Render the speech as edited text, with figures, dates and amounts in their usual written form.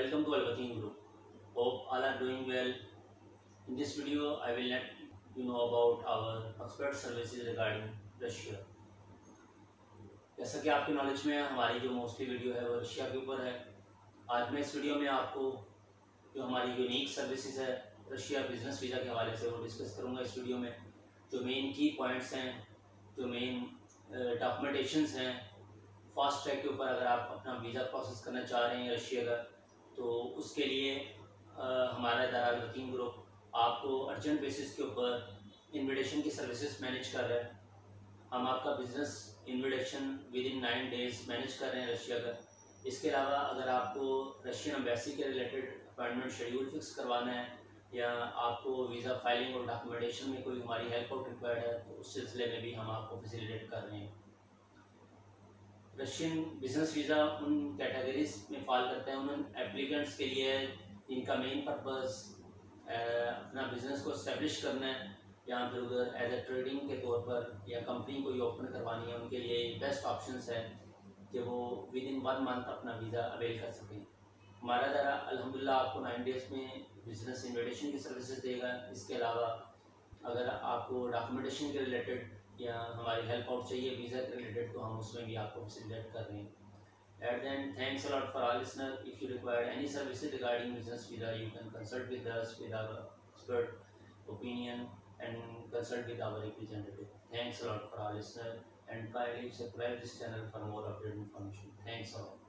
Welcome to Alvatin Group. Hope all are doing well. In this video, I will let you know about our expert services regarding Russia. जैसा कि आपके knowledge में हमारी जो mostly video है वो Russia के ऊपर है. आज मैं इस वीडियो में आपको जो हमारी यूनिक सर्विसेज है रशिया बिजनेस वीज़ा के हवाले से वो डिस्कस करूँगा इस वीडियो में. जो मेन की पॉइंट्स हैं, जो मेन डॉक्यूमेंटेशंस हैं फास्ट ट्रैक के ऊपर, अगर आप अपना वीज़ा प्रोसेस करना चाह रहे हैं रशिया का, तो उसके लिए हमारा इदारा अलवतीन ग्रुप आपको अर्जेंट बेसिस के ऊपर इन्विटेशन की सर्विसेज मैनेज कर रहा है. हम आपका business invitation within 9 days manage कर रहे हैं रशिया का. इसके अलावा अगर आपको रशियन एम्बेसी के रिलेटेड अपॉइंटमेंट शेड्यूल फिक्स करवाना है या आपको वीज़ा फाइलिंग और डॉक्यूमेंटेशन में कोई हमारी हेल्प आउट रिक्वायर्ड है, तो उस सिलसिले में भी हम आपको फैसिलिटेट कर रहे हैं. रशियन बिजनेस वीज़ा उन कैटेगरीज में फॉल करते हैं, उन एप्लीकेंट्स के लिए जिनका मेन पर्पस अपना बिजनेस को इस्टेब्लिश करना है या फिर उधर एज ए ट्रेडिंग के तौर पर या कंपनी कोई ओपन करवानी है. उनके लिए बेस्ट ऑप्शंस है कि वो विद इन 1 मंथ अपना वीज़ा अवेल कर सकें. हमारा दारा अलहमदिल्ला आपको 9 डेज़ में बिजनेस इन्विटेशन की सर्विसेज देगा. इसके अलावा अगर आपको डॉक्यूमेंटेशन के रिलेटेड या हमारी हेल्प आउट चाहिए वीज़ा के रिलेटेड, तो हम उसमें भी आपको फैसिलिटेट कर रहे हैं. Eight then thanks a lot for all listener. If you require any services regarding business visa, you can consult with us with our expert opinion and consult with our representative. Thanks a lot for all listener and kindly subscribe this channel for more update information. Thanks allot.